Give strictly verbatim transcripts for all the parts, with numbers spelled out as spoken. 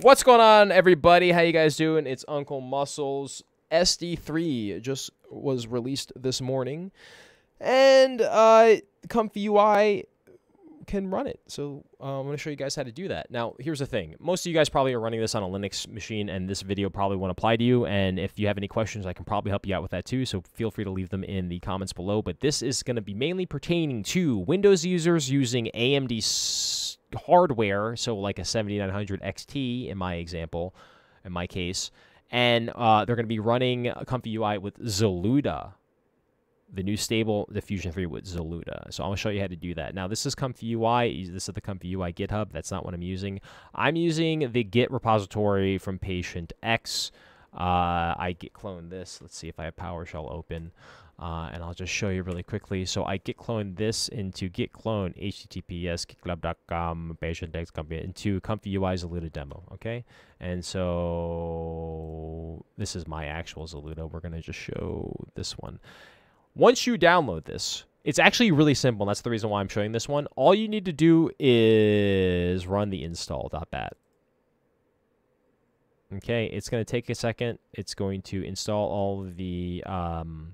What's going on, everybody? How you guys doing? It's Uncle Muscles. S D three just was released this morning, and uh, Comfy U I can run it. So uh, I'm going to show you guys how to do that. Now, here's the thing. Most of you guys probably are running this on a Linux machine, and this video probably won't apply to you. And if you have any questions, I can probably help you out with that too. So feel free to leave them in the comments below. But this is going to be mainly pertaining to Windows users using A M D hardware, so like a seventy-nine hundred X T in my example, in my case, and uh, they're going to be running Comfy U I with Zaluda, the new Stable Diffusion three with Zaluda. So I'm going to show you how to do that. Now, this is Comfy U I. This is the Comfy U I GitHub. That's not what I'm using. I'm using the Git repository from PatientX. Uh, I git cloned this. Let's see if I have PowerShell open, uh, and I'll just show you really quickly. So I git cloned this into git clone https gitclub dot com patientx company into Comfy U I Zaluda demo. Okay, and so this is my actual Zaluda. We're gonna just show this one. Once you download this, it's actually really simple. And that's the reason why I'm showing this one. All you need to do is run the install.bat. Okay, it's going to take a second. It's going to install all the um,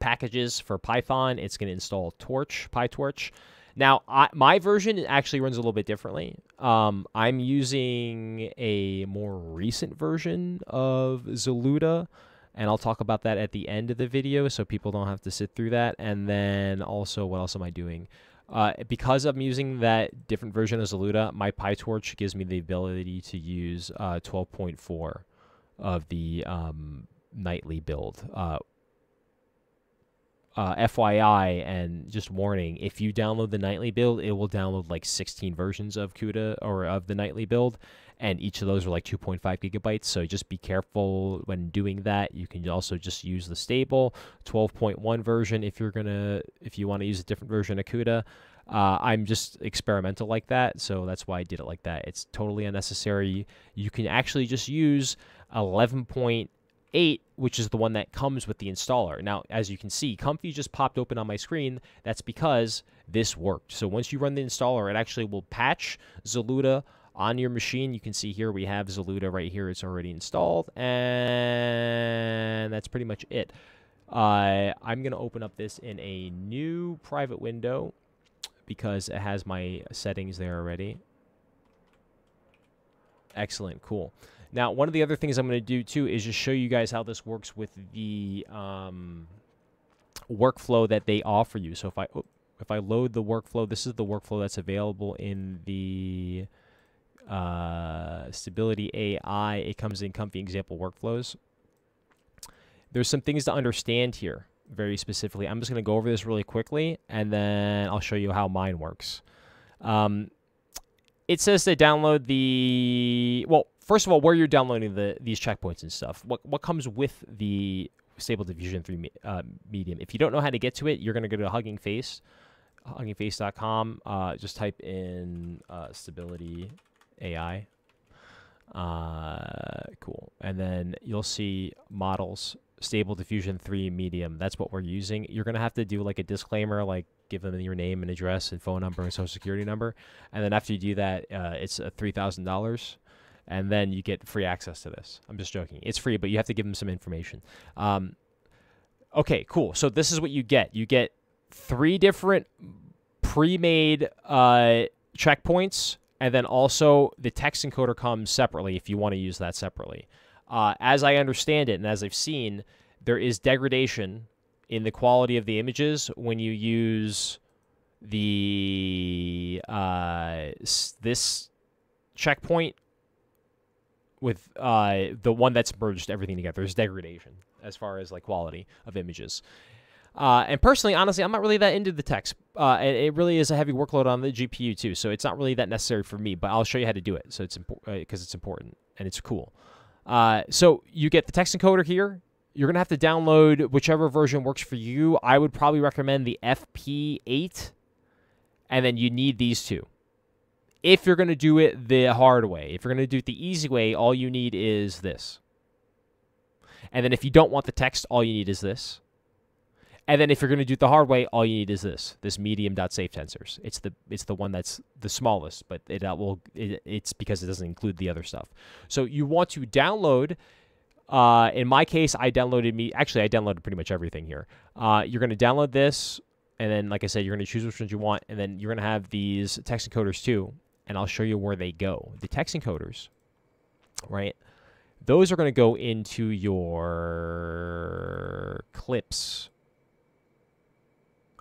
packages for Python. It's going to install Torch, PyTorch. Now, I, my version actually runs a little bit differently. Um, I'm using a more recent version of Zaluda, and I'll talk about that at the end of the video so people don't have to sit through that. And then also, what else am I doing? Uh, because I'm using that different version of Zaluda, my PyTorch gives me the ability to use uh, twelve point four of the um, nightly build. Uh, uh, F Y I, and just warning, if you download the nightly build, it will download like sixteen versions of CUDA or of the nightly build, and each of those are like two point five gigabytes, so just be careful when doing that. You can also just use the stable twelve point one version if you're gonna if you want to use a different version of CUDA. Uh, I'm just experimental like that, so that's why I did it like that. It's totally unnecessary. You can actually just use eleven point eight, which is the one that comes with the installer. Now, as you can see, Comfy just popped open on my screen. That's because this worked. So once you run the installer, it actually will patch Zaluda on your machine. You can see here we have Zaluda right here. It's already installed, and that's pretty much it. Uh, I'm going to open up this in a new private window because it has my settings there already. Excellent, cool. Now, one of the other things I'm going to do too is just show you guys how this works with the um, workflow that they offer you. So if I oh, if I load the workflow, this is the workflow that's available in the uh, Stability A I. It comes in Comfy Example Workflows. There's some things to understand here very specifically. I'm just going to go over this really quickly, and then I'll show you how mine works. Um, it says to download the well. First of all, where you're downloading the these checkpoints and stuff, what what comes with the Stable Diffusion three me, uh, medium? If you don't know how to get to it, you're going to go to Hugging Face, hugging face dot com. Uh, just type in uh, Stability A I. Uh, cool, and then you'll see models, Stable Diffusion three medium. That's what we're using. You're going to have to do like a disclaimer, like give them your name and address and phone number and social security number, and then after you do that, uh, it's uh, three thousand dollars. And then you get free access to this. I'm just joking. It's free, but you have to give them some information. Um, okay, cool. So this is what you get. You get three different pre-made uh, checkpoints, and then also the text encoder comes separately if you want to use that separately. Uh, as I understand it, and as I've seen, there is degradation in the quality of the images when you use the uh, this checkpoint with uh, the one that's merged everything together. There's degradation as far as like quality of images. Uh, and personally, honestly, I'm not really that into the text. Uh, it, it really is a heavy workload on the G P U too, so it's not really that necessary for me, but I'll show you how to do it. So it's important because it's important and it's cool. Uh, so you get the text encoder here. You're going to have to download whichever version works for you. I would probably recommend the F P eight, and then you need these two. If you're going to do it the hard way, if you're going to do it the easy way, all you need is this. And then if you don't want the text, all you need is this. And then if you're going to do it the hard way, all you need is this, this medium.safe tensors. It's the it's the one that's the smallest, but it uh, will it, it's because it doesn't include the other stuff. So you want to download. Uh, in my case, I downloaded me. Actually, I downloaded pretty much everything here. Uh, you're going to download this, and then, like I said, you're going to choose which ones you want, and then you're going to have these text encoders too. And I'll show you where they go. The text encoders, right? Those are going to go into your clips.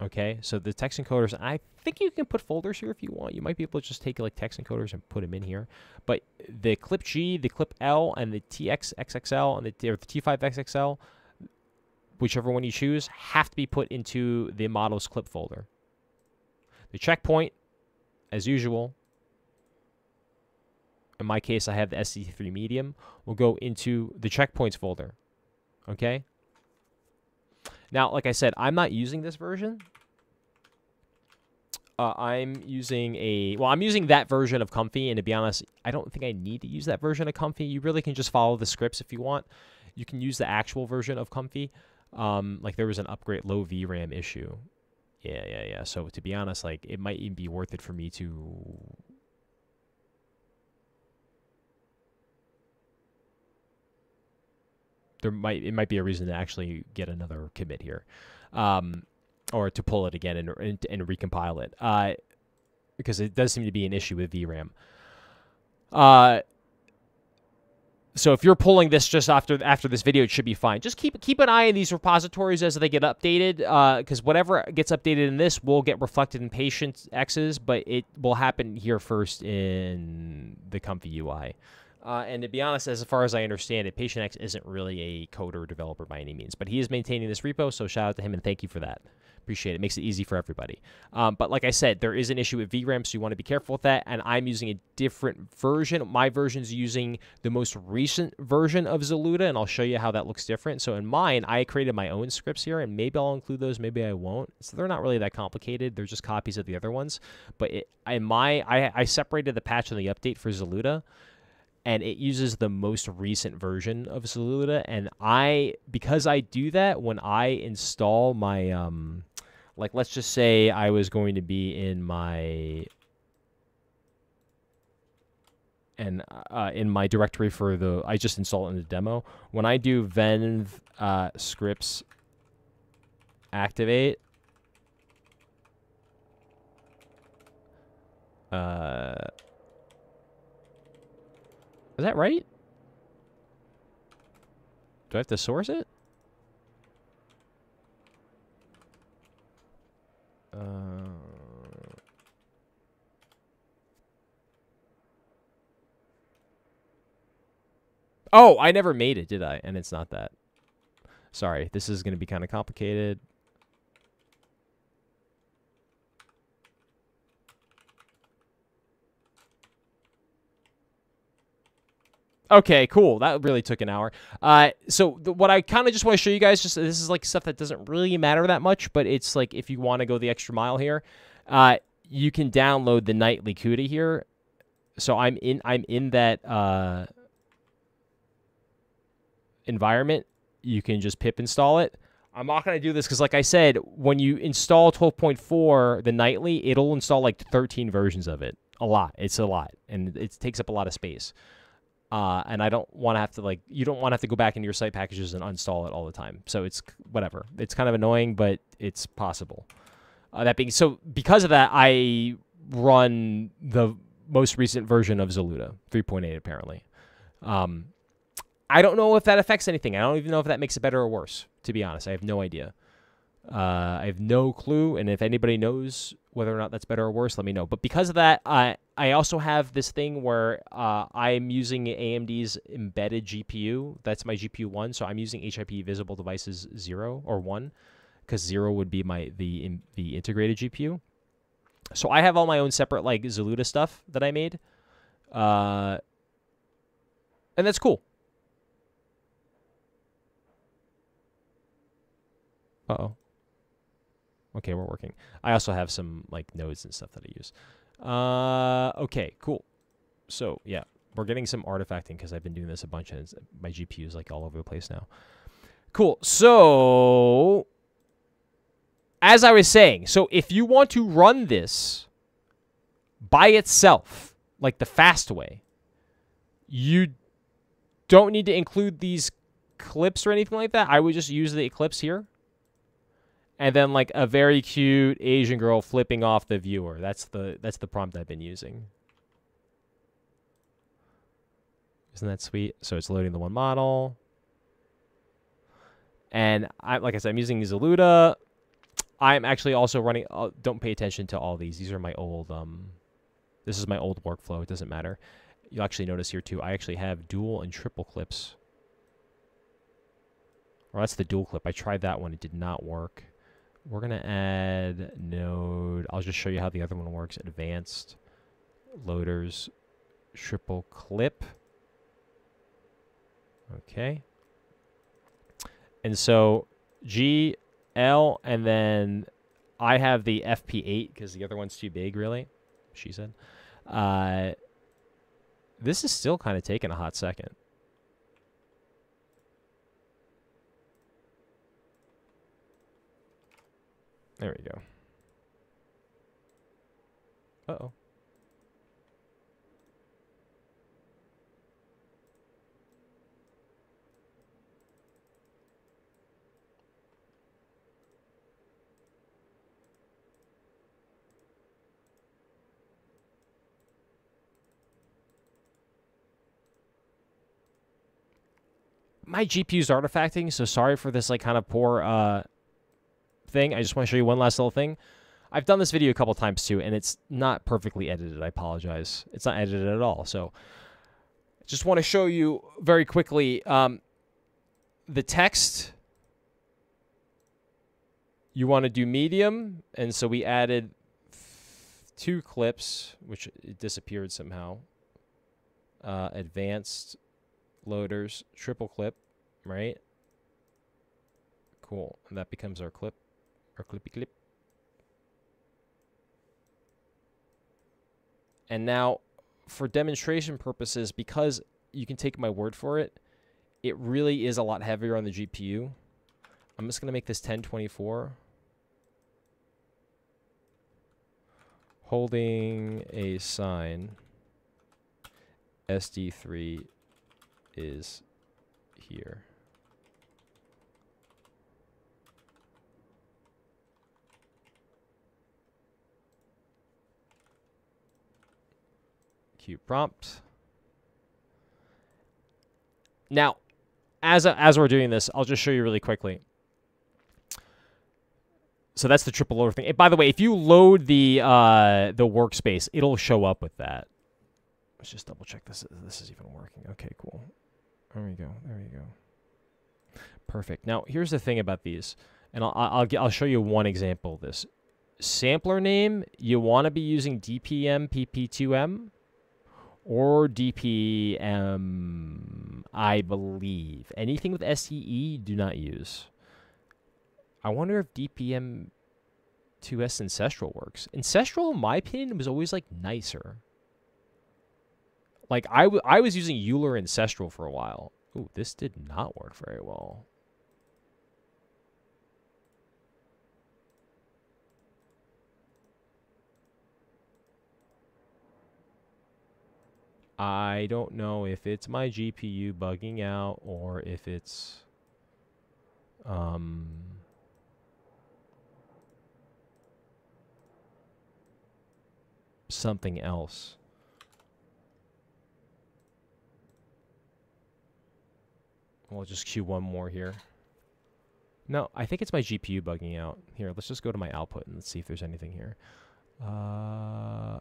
Okay, so the text encoders, I think you can put folders here if you want. You might be able to just take like text encoders and put them in here. But the clip G, the clip L, and the T X X X L, and the, or the T five X X L, whichever one you choose, have to be put into the models clip folder. The checkpoint, as usual, in my case, I have the S D three medium, will go into the checkpoints folder. Okay? Now, like I said, I'm not using this version. Uh, I'm using a... Well, I'm using that version of Comfy, and to be honest, I don't think I need to use that version of Comfy. You really can just follow the scripts if you want. You can use the actual version of Comfy. Um, like, there was an upgrade low V RAM issue. Yeah, yeah, yeah. So, to be honest, like, it might even be worth it for me to... There might it might be a reason to actually get another commit here, um, or to pull it again and and, and recompile it, uh, because it does seem to be an issue with V RAM. Uh, so if you're pulling this just after after this video, it should be fine. Just keep keep an eye on these repositories as they get updated, because uh, whatever gets updated in this will get reflected in PatientX's, but it will happen here first in the Comfy U I. Uh, and to be honest, as far as I understand it, PatientX isn't really a coder developer by any means, but he is maintaining this repo, so shout out to him and thank you for that. Appreciate it. It makes it easy for everybody. Um, but like I said, there is an issue with V RAM, so you want to be careful with that, and I'm using a different version. My version's using the most recent version of Zaluda, and I'll show you how that looks different. So in mine, I created my own scripts here, and maybe I'll include those, maybe I won't. So they're not really that complicated. They're just copies of the other ones. But it, in my, I, I separated the patch and the update for Zaluda, and it uses the most recent version of Zaluda. And I, because I do that, when I install my, um, like, let's just say I was going to be in my, and uh, in my directory for the, I just installed it in the demo. When I do venv uh, scripts activate, uh, is that right? Do I have to source it? Uh, oh, I never made it, did I? And it's not that. Sorry, this is going to be kind of complicated. Okay, cool. That really took an hour. Uh, so the, what I kind of just want to show you guys, just this is like stuff that doesn't really matter that much, but it's like if you want to go the extra mile here, uh, you can download the nightly CUDA here. So I'm in I'm in that uh, environment. You can just pip install it. I'm not going to do this because, like I said, when you install twelve point four, the nightly, it'll install like thirteen versions of it. A lot. It's a lot, and it takes up a lot of space. Uh, and I don't want to have to, like, you don't want to have to go back into your site packages and uninstall it all the time. So it's whatever. It's kind of annoying, but it's possible. Uh, that being so, because of that, I run the most recent version of Zaluda, three point eight apparently. Um, I don't know if that affects anything. I don't even know if that makes it better or worse, to be honest. I have no idea. Uh, I have no clue, and if anybody knows whether or not that's better or worse, let me know. But because of that, I I also have this thing where uh, I'm using A M D's embedded G P U. That's my G P U one, so I'm using H I P visible devices zero or one, because zero would be my the in, the integrated G P U. So I have all my own separate like Zaluda stuff that I made, uh, and that's cool. Uh oh. Okay, we're working. I also have some, like, nodes and stuff that I use. Uh, okay, cool. So, yeah, we're getting some artifacting because I've been doing this a bunch, and my G P U is, like, all over the place now. Cool. So, as I was saying, so if you want to run this by itself, like the fast way, you don't need to include these clips or anything like that. I would just use the clips here. And then like a very cute Asian girl flipping off the viewer. That's the that's the prompt I've been using. Isn't that sweet? So it's loading the one model. And I, like I said, I'm using Zaluda. I'm actually also running... Uh, don't pay attention to all these. These are my old... Um, this is my old workflow. It doesn't matter. You'll actually notice here too, I actually have dual and triple clips. Or that's the dual clip. I tried that one. It did not work. We're going to add node. I'll just show you how the other one works. Advanced loaders, triple clip. Okay. And so G, L, and then I have the F P eight because the other one's too big, really, she said. Uh, this is still kind of taking a hot second. There we go. Uh-oh. My G P U's artifacting, so sorry for this like kind of poor uh thing. I just want to show you one last little thing. I've done this video a couple times too, and it's not perfectly edited. I apologize. It's not edited at all. So just want to show you very quickly um, the text. You want to do medium, and so we added two clips, which it disappeared somehow. Uh, advanced loaders, triple clip, right? Cool. And that becomes our clip, our clippy clip. And now, for demonstration purposes, because you can take my word for it, it really is a lot heavier on the G P U. I'm just going to make this ten twenty-four. Holding a sign, S D three is here. Cute prompt. Now, as a, as we're doing this, I'll just show you really quickly. So that's the triple loader thing. And by the way, if you load the uh, the workspace, it'll show up with that. Let's just double check this. This is even working. Okay, cool. There we go. There we go. Perfect. Now, here's the thing about these, and I'll I'll I'll show you one example of this. Sampler name. You want to be using D P M P P two M. Or D P M, I believe. Anything with S E E, do not use. I wonder if D P M two S Ancestral works. Ancestral, in my opinion, was always, like, nicer. Like, I, w I was using Euler Ancestral for a while. Ooh, this did not work very well. I don't know if it's my G P U bugging out or if it's um, something else. We'll just queue one more here. No, I think it's my G P U bugging out. Here, let's just go to my output and let's see if there's anything here. Uh...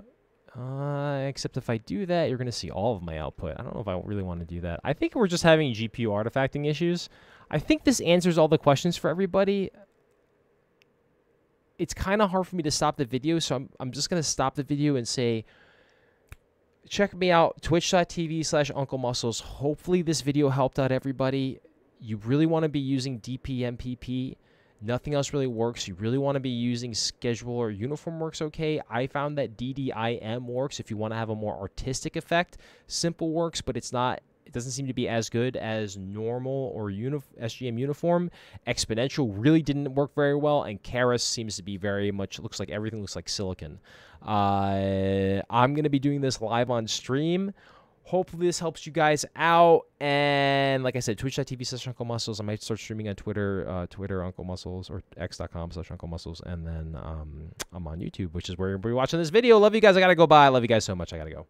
Uh, except if I do that, you're going to see all of my output. I don't know if I really want to do that. I think we're just having G P U artifacting issues. I think this answers all the questions for everybody. It's kind of hard for me to stop the video, so I'm, I'm just going to stop the video and say, check me out, twitch.tv slash Uncle Muscles. Hopefully this video helped out everybody. You really want to be using D P M P P. Nothing else really works. You really want to be using scheduler. Uniform works okay. I found that D D I M works if you want to have a more artistic effect. Simple works, but it's not It doesn't seem to be as good as normal or unif S G M uniform. Exponential really didn't work very well, and Karras seems to be very much, looks like everything looks like silicon. Uh, I'm going to be doing this live on stream. Hopefully this helps you guys out. And like I said, twitch dot T V slash Uncle Muscles. I might start streaming on Twitter, uh, Twitter Uncle Muscles, or x dot com slash Uncle Muscles. And then um, I'm on YouTube, which is where you're watching this video. Love you guys. I got to go. Bye. Love you guys so much. I got to go.